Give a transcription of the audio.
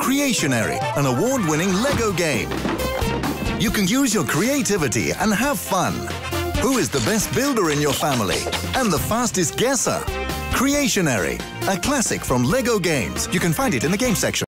Creationary, an award-winning LEGO game. You can use your creativity and have fun. Who is the best builder in your family and the fastest guesser? Creationary, a classic from LEGO Games. You can find it in the game section.